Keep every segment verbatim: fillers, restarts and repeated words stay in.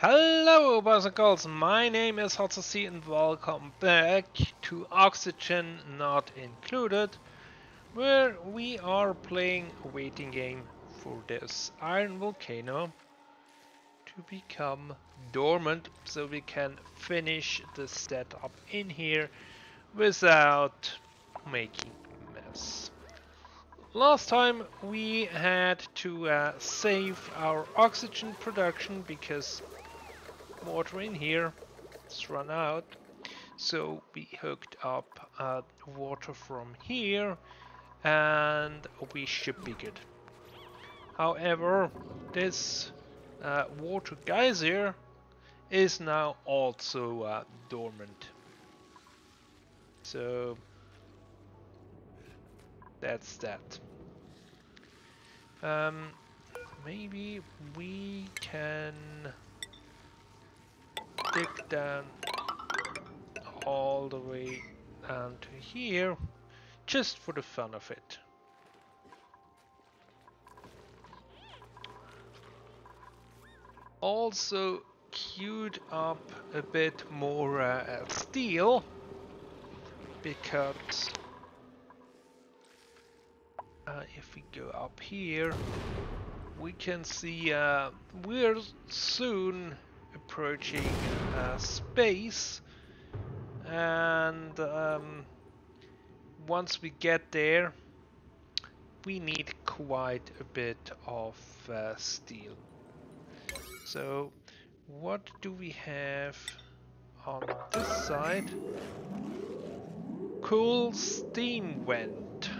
Hello boys and girls, my name is Hotzasi and welcome back to Oxygen Not Included, where we are playing a waiting game for this iron volcano to become dormant so we can finish the setup in here without making a mess. Last time we had to uh, save our oxygen production because water in here has run out, so we hooked up uh, water from here and we should be good. However, this uh, water geyser is now also uh, dormant, so that's that. Um, maybe we can dig down all the way down to here, just for the fun of it. Also queued up a bit more uh, steel, because uh, if we go up here, we can see uh, we're soon approaching uh, space, and um, once we get there we need quite a bit of uh, steel. So what do we have on this side? Cool steam vent.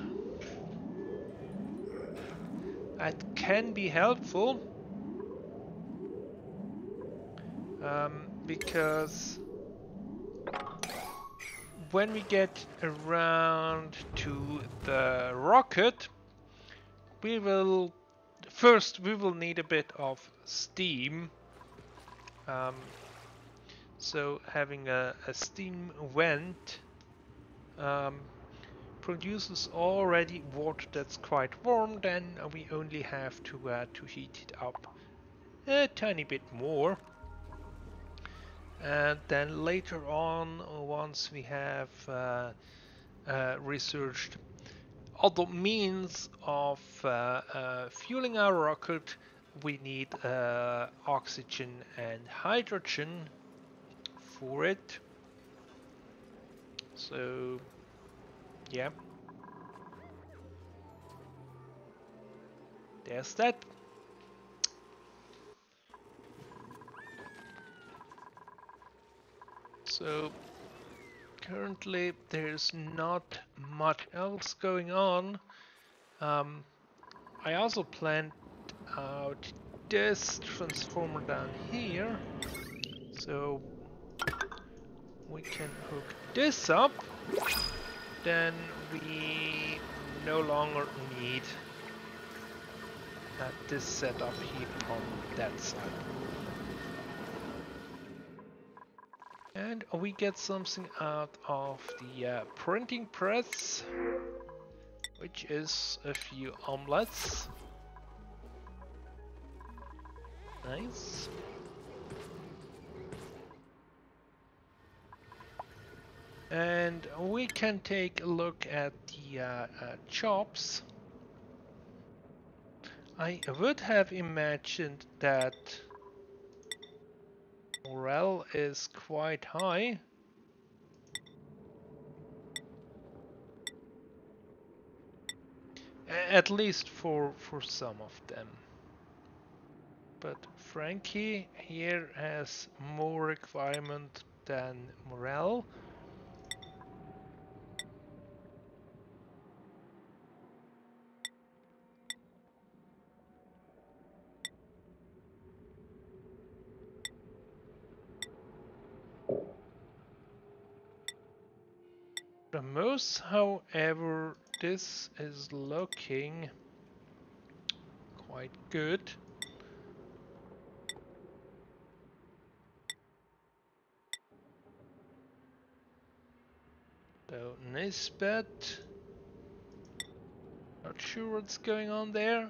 That can be helpful. Um, because when we get around to the rocket, we will first we will need a bit of steam, um, so having a, a steam vent um, produces already water that's quite warm. Then we only have to uh, to heat it up a tiny bit more. And then later on, once we have uh, uh, researched other means of uh, uh, fueling our rocket, we need uh, oxygen and hydrogen for it. So, yeah. There's that. So currently there's not much else going on. Um, I also planned out this transformer down here, so we can hook this up. Then we no longer need uh, this setup here on that side. And we get something out of the uh, printing press, which is a few omelets. Nice. And we can take a look at the uh, uh, chops. I would have imagined that morale is quite high. At least for for some of them. But Frankie here has more requirement than morale. The most, however, this is looking quite good. So Nisbet, not sure what's going on there.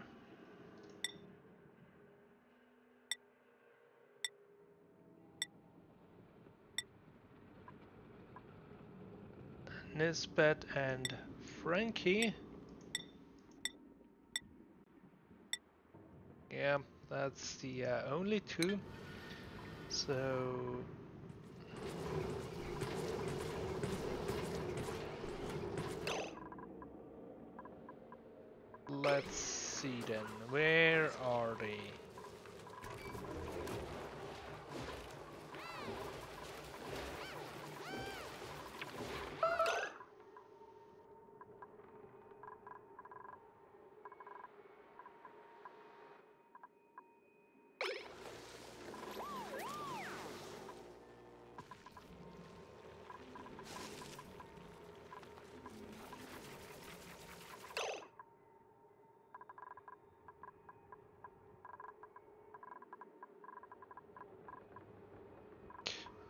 Nisbet and Frankie. Yeah, that's the uh, only two. So let's see then, where are they?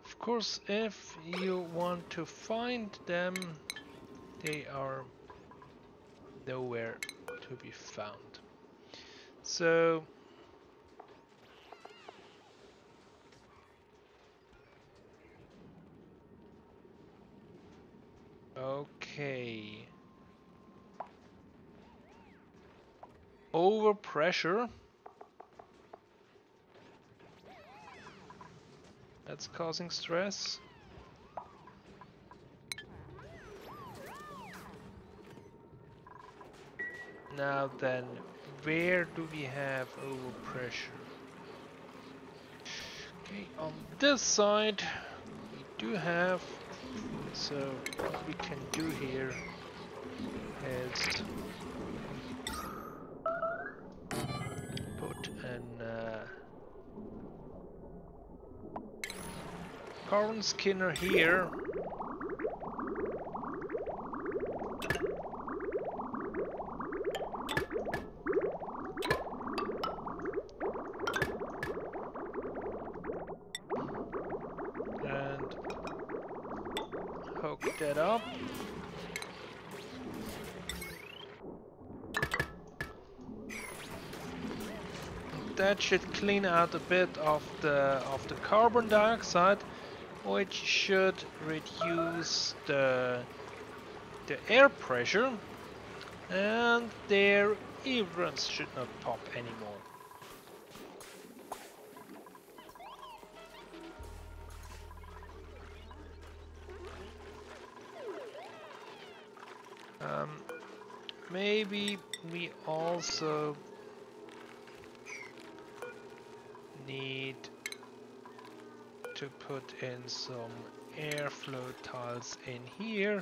Of course, if you want to find them, they are nowhere to be found. So okay, overpressure. That's causing stress. Now then, where do we have overpressure? Okay, on this side we do have, so what we can do here is put an uh, carbon skinner here. And hook that up. That should clean out a bit of the of the carbon dioxide, which should reduce the, the air pressure, and their eardrums should not pop anymore. Um, maybe we also need to put in some airflow tiles in here.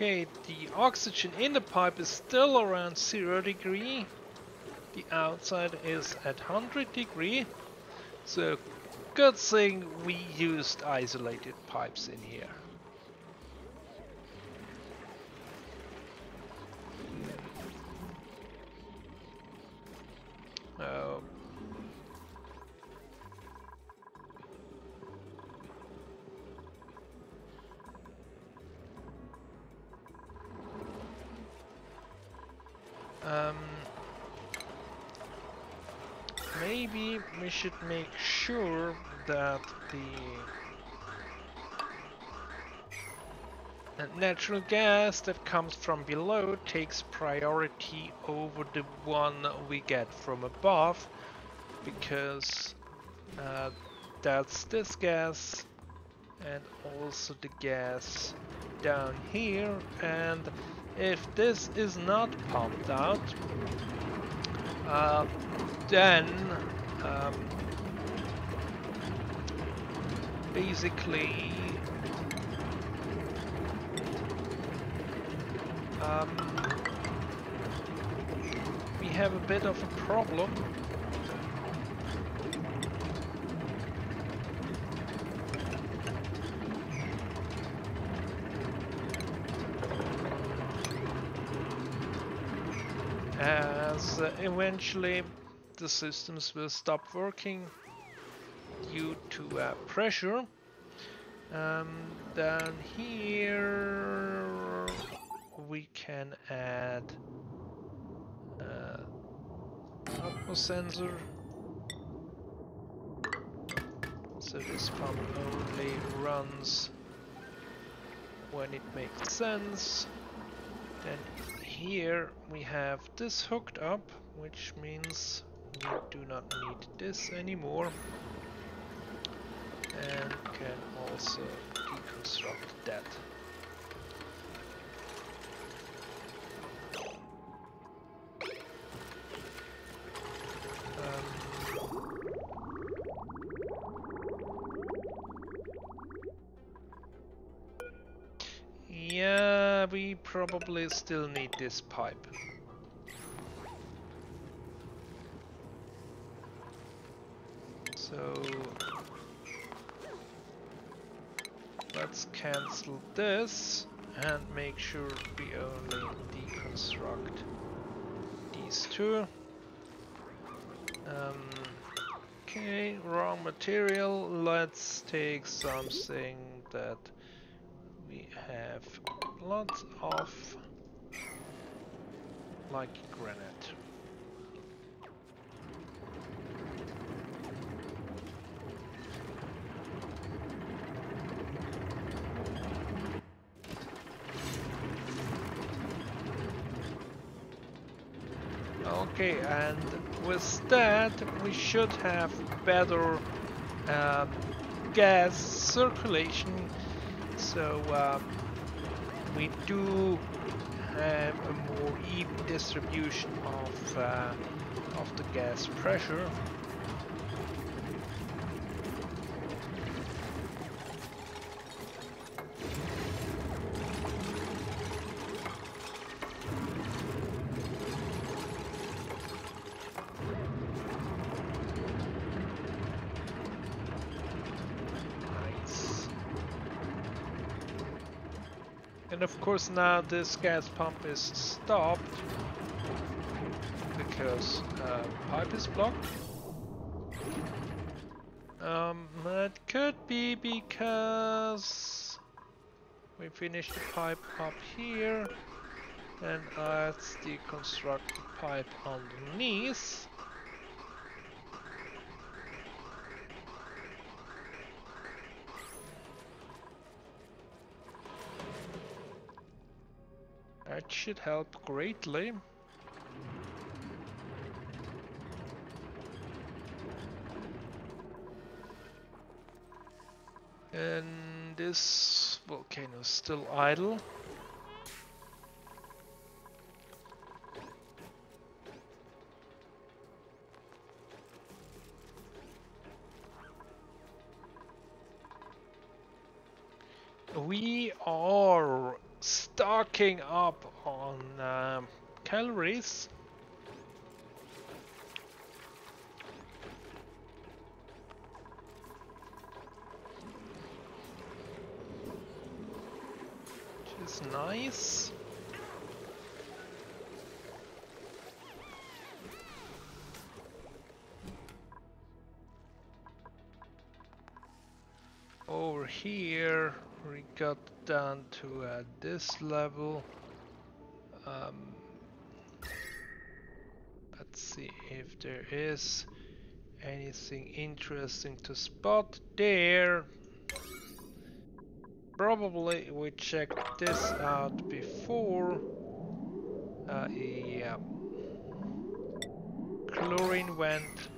Okay, the oxygen in the pipe is still around zero degree. The outside is at one hundred degree. So good thing we used isolated pipes in here. Oh. Um, maybe we should make sure that the natural gas that comes from below takes priority over the one we get from above, because uh, that's this gas and also the gas down here, and if this is not pumped out, uh, then um, basically um, we have a bit of a problem. as eventually the systems will stop working due to uh, pressure. Um, down here we can add uh, atmos sensor, so this pump only runs when it makes sense. Then here we have this hooked up, which means we do not need this anymore, and can also deconstruct that. Um, yeah, we probably still need this pipe. So let's cancel this and make sure we only deconstruct these two. Um, okay, raw material. Let's take something that we have lots of, like granite. Okay, and with that we should have better uh, gas circulation, so uh, we do have a more even distribution of, uh, of the gas pressure. And of course now this gas pump is stopped because uh, pipe is blocked. Um, that could be because we finished the pipe up here, and let's deconstruct the pipe underneath. That should help greatly. And this volcano is still idle. We are stocking up on uh, calories. Which is nice. Over here we got down to uh, this level. Um, let's see if there is anything interesting to spot there. Probably we checked this out before. Uh, yeah, chlorine vent.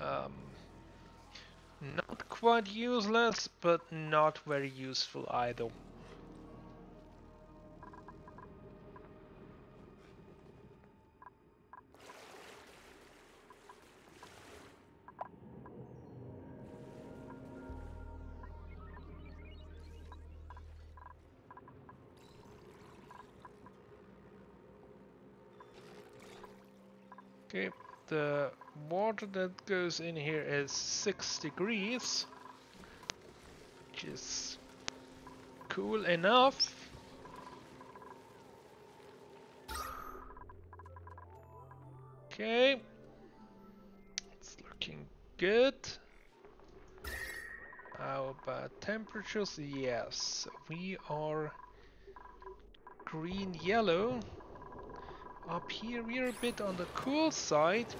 Um, not quite useless, but not very useful either. Okay, the water that goes in here is six degrees, which is cool enough. Okay. It's looking good. How about temperatures? Yes, we are green yellow. Up here we're a bit on the cool side.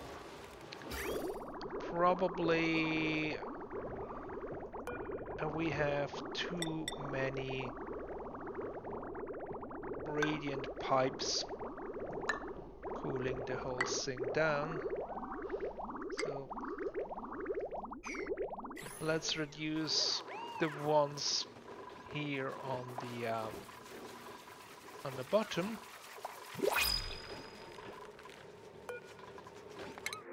Probably we have too many radiant pipes cooling the whole thing down. So let's reduce the ones here on the um, on the bottom.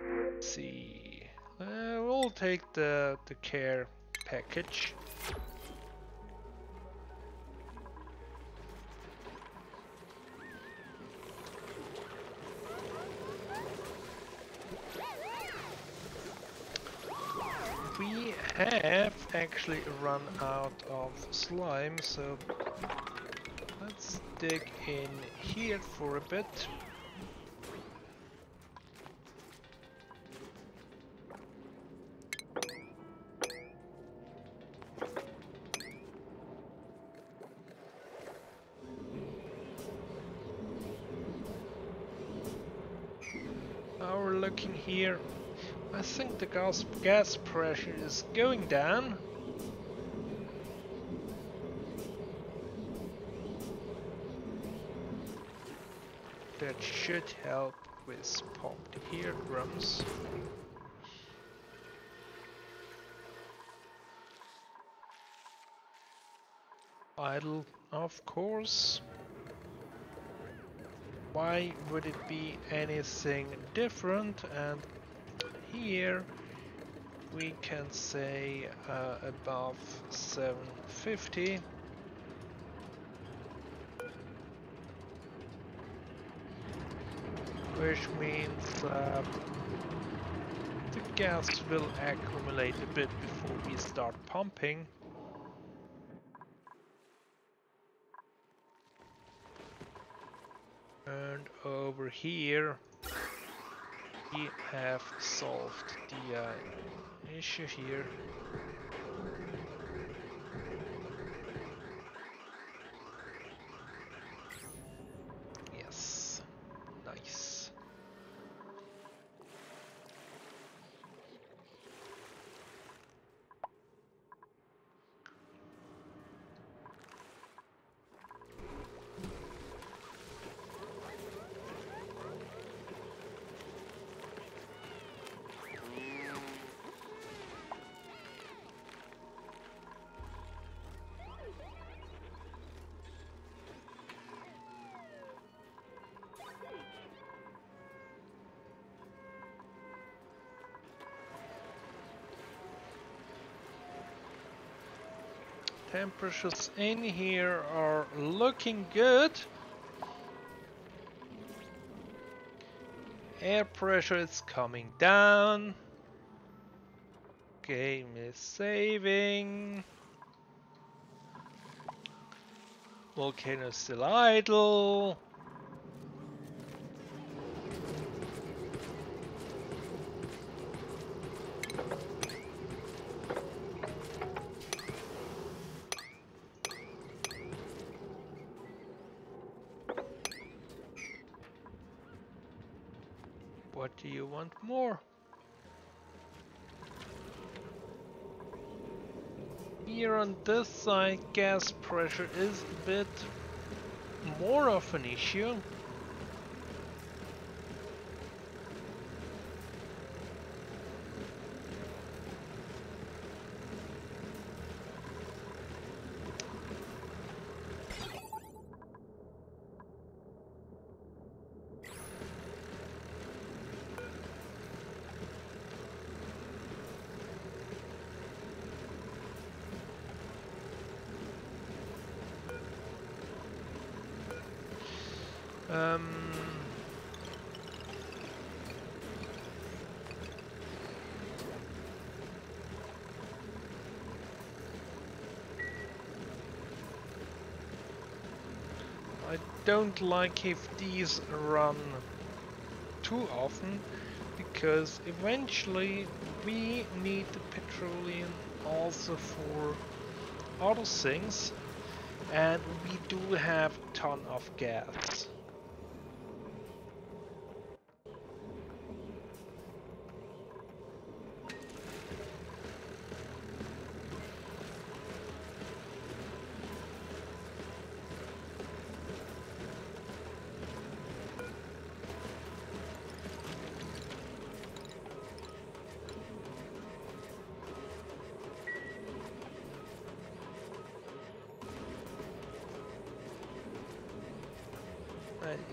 Let's see, uh, we'll take the the care package. We have actually run out of slime, so let's dig in here for a bit. Now we're looking here. I think the gas, gas pressure is going down. That should help with popped eardrums. Idle, of course. Why would it be anything different? And here we can say uh, above seven fifty. Which means uh, the gas will accumulate a bit before we start pumping. And over here we have solved the uh, issue here. Yes, nice. Temperatures in here are looking good. Air pressure is coming down. Game is saving. Volcano is still idle. What do you want more? Here on this side, gas pressure is a bit more of an issue. Um, I don't like if these run too often, because eventually we need the petroleum also for other things, and we do have a ton of gas.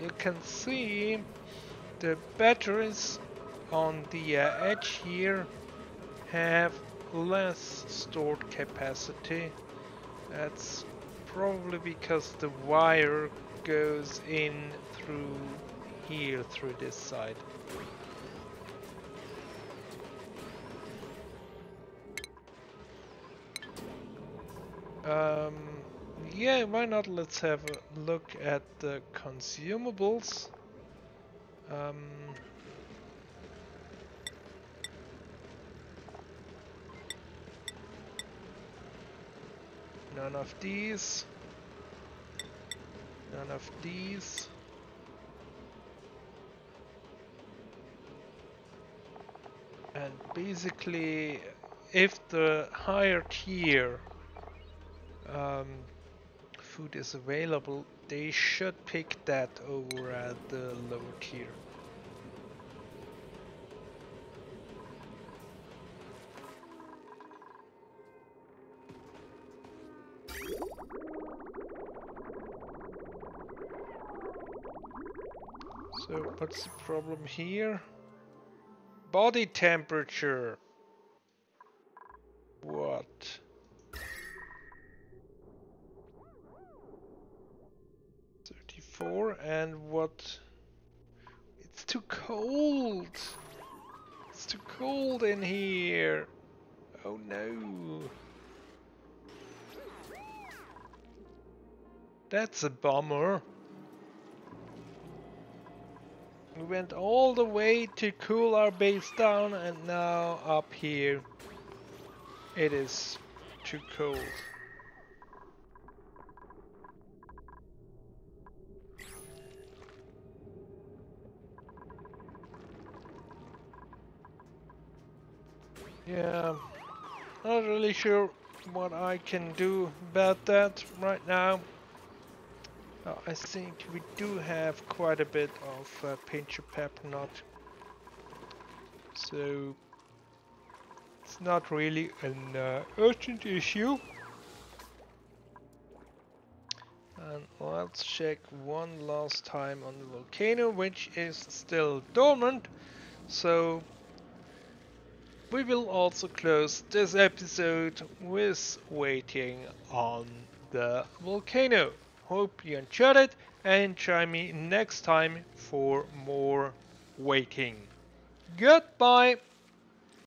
You can see the batteries on the uh, edge here have less stored capacity. That's probably because the wire goes in through here, through this side. Um, Yeah, why not? Let's have a look at the consumables. Um, none of these. None of these. And basically, if the higher tier um, food is available, they should pick that over at the lower tier. So what's the problem here? Body temperature. What? And what? It's too cold! It's too cold in here! Oh no! That's a bummer! We went all the way to cool our base down, and now up here it is too cold. Yeah, not really sure what I can do about that right now. Oh, I think we do have quite a bit of uh, pinch of peppermint, so it's not really an uh, urgent issue. And let's check one last time on the volcano, which is still dormant. So we will also close this episode with waiting on the volcano. Hope you enjoyed it, and join me next time for more waiting. Goodbye!